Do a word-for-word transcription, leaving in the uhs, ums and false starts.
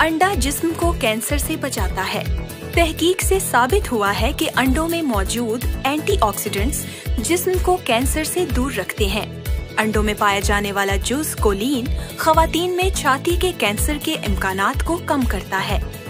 अंडा जिस्म को कैंसर से बचाता है। तहकीक से साबित हुआ है कि अंडों में मौजूद एंटीऑक्सीडेंट्स जिस्म को कैंसर से दूर रखते हैं। अंडों में पाया जाने वाला जूस कोलीन खवातीन में छाती के कैंसर के इम्कानात को कम करता है।